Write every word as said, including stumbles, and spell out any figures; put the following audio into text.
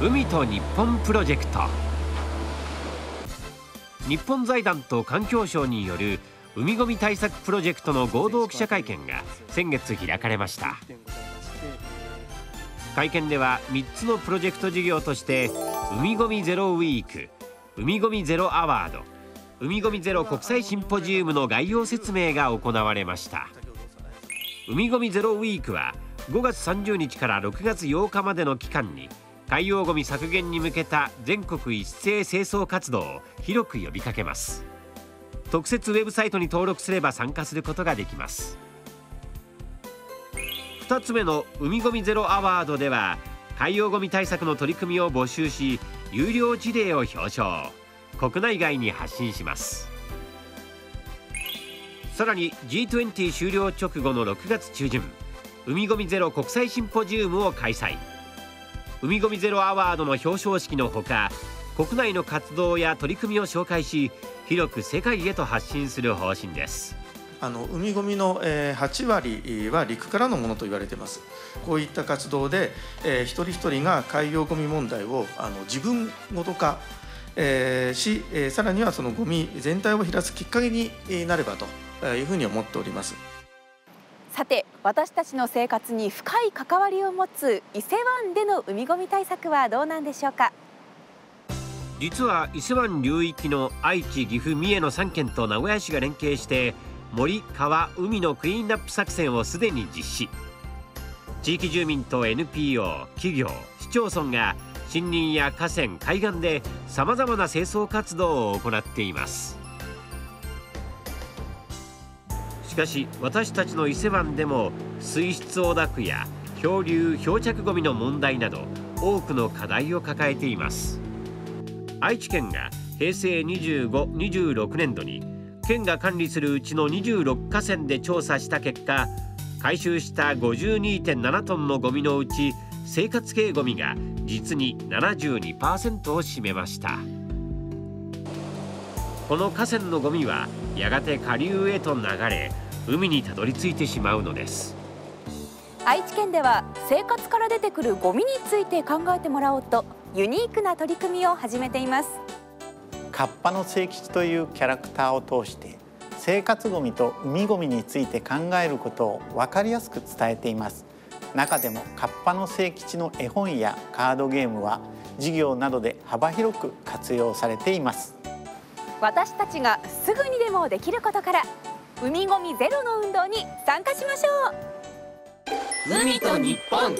海と日本プロジェクト。日本財団と環境省による海ごみ対策プロジェクトの合同記者会見が先月開かれました。会見ではみっつのプロジェクト事業として、海ごみゼロウィーク、海ごみゼロアワード、海ごみゼロ国際シンポジウムの概要説明が行われました。海ごみゼロウィークはごがつさんじゅうにちからろくがつようかまでの期間に、海洋ごみ削減に向けた全国一斉清掃活動を広く呼びかけます。特設ウェブサイトに登録すれば参加することができます。ふたつめの海ごみゼロアワードでは、海洋ごみ対策の取り組みを募集し、優良事例を表彰、国内外に発信します。さらに ジーにじゅう 終了直後のろくがつちゅうじゅん、海ごみゼロ国際シンポジウムを開催。海ごみゼロアワードの表彰式のほか、国内の活動や取り組みを紹介し、広く世界へと発信する方針です。あの海ごみのはちわりは陸からのものと言われています。こういった活動で、えー、一人一人が海洋ごみ問題をあの自分ごと化、えー、し、えー、さらにはそのごみ全体を減らすきっかけになればというふうに思っております。さて、私たちの生活に深い関わりを持つ伊勢湾での海ごみ対策はどうなんでしょうか。実は伊勢湾流域の愛知、岐阜、三重のさんけんと名古屋市が連携して、森、川、海のクリーンアップ作戦をすでに実施。地域住民と エヌピーオー、企業、市町村が森林や河川、海岸でさまざまな清掃活動を行っています。しかし、私たちの伊勢湾でも水質汚濁や漂流・漂着ごみの問題など、多くの課題を抱えています。愛知県がへいせいにじゅうご、にじゅうろくねんどに県が管理するうちのにじゅうろくかせんで調査した結果、回収した ごじゅうにてんななトンのゴミのうち、生活系ゴミが実に ななじゅうにパーセント を占めました。この河川のゴミはやがて下流へと流れ、海にたどり着いてしまうのです。愛知県では生活から出てくるゴミについて考えてもらおうと、ユニークな取り組みを始めています。カッパの清吉というキャラクターを通して、生活ごみと海ごみについて考えることを分かりやすく伝えています。中でもカッパの清吉の絵本やカードゲームは、授業などで幅広く活用されています。私たちがすぐにでもできることから、海ごみゼロの運動に参加しましょう。海と日本。